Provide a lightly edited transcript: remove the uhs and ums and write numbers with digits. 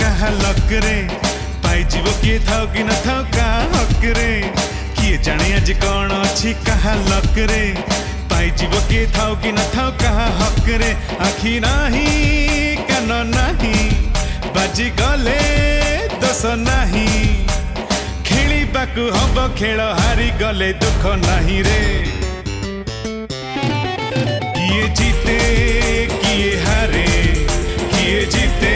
कहा लक रे पाई जीव किए थाउ कि न थाउ का हक रे किए जाने आज कौन अच्छी कहा लक रे पाई जीव किए थाउ कि न थाउ का हक रे आखी नाही कान नाही बाजी गले दोष नाही खेलिबाकु हब खेल हारी गले दुख नाही रे किए जीते किए हारे किए जीते